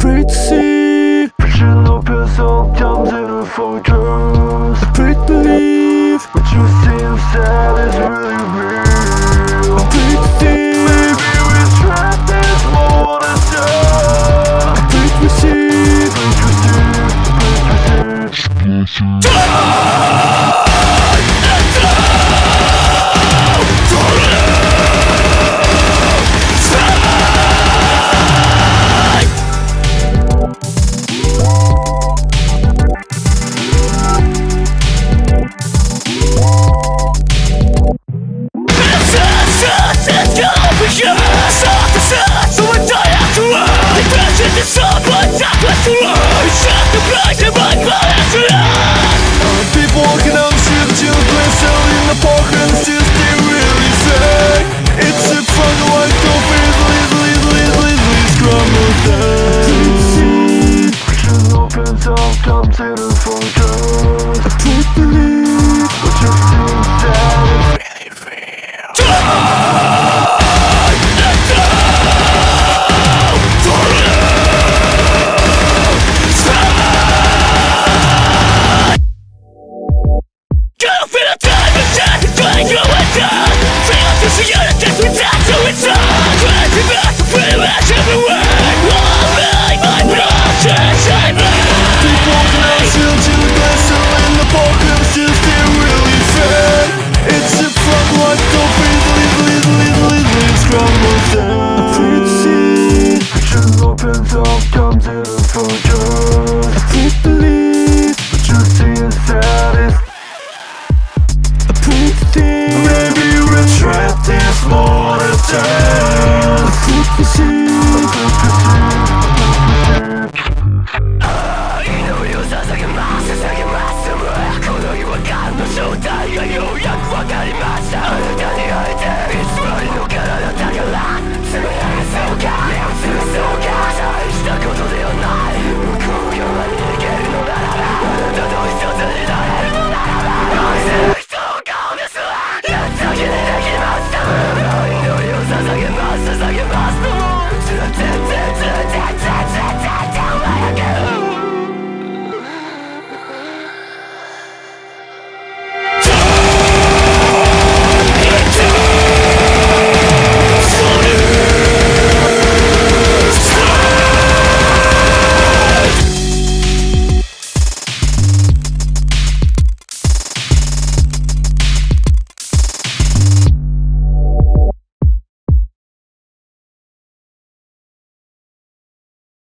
Pretty Preaching up yourself comes in the photos. Pretty believe what you see inside is really real. Pretty maybe we try this more to show. Pretty receive, pretty receive, pretty receive. Don't